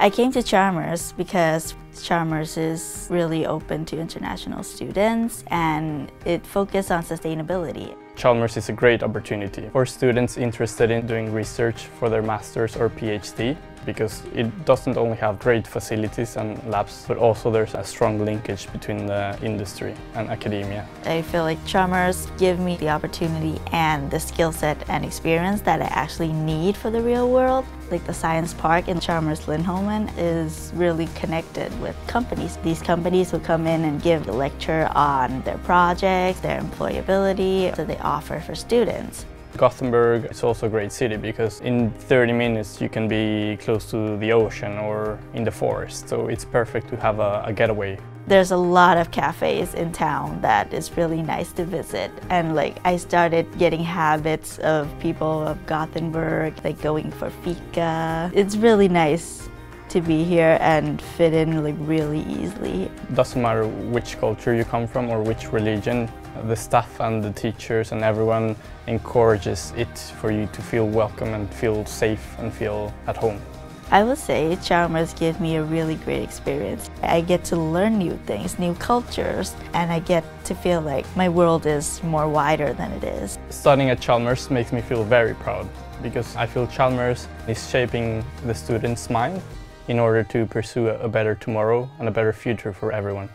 I came to Chalmers because Chalmers is really open to international students and it focuses on sustainability. Chalmers is a great opportunity for students interested in doing research for their master's or PhD because it doesn't only have great facilities and labs, but also there's a strong linkage between the industry and academia. I feel like Chalmers gives me the opportunity and the skill set and experience that I actually need for the real world. Like the science park in Chalmers-Lindholmen is really connected with companies. These companies will come in and give a lecture on their projects, their employability that they offer for students. Gothenburg is also a great city because in 30 minutes you can be close to the ocean or in the forest, so it's perfect to have a getaway. There's a lot of cafes in town that is really nice to visit, and like I started getting habits of people of Gothenburg, like going for fika. It's really nice to be here and fit in like really easily. It doesn't matter which culture you come from or which religion, the staff and the teachers and everyone encourages it for you to feel welcome and feel safe and feel at home. I would say Chalmers gave me a really great experience. I get to learn new things, new cultures, and I get to feel like my world is more wider than it is. Studying at Chalmers makes me feel very proud because I feel Chalmers is shaping the students' mind in order to pursue a better tomorrow and a better future for everyone.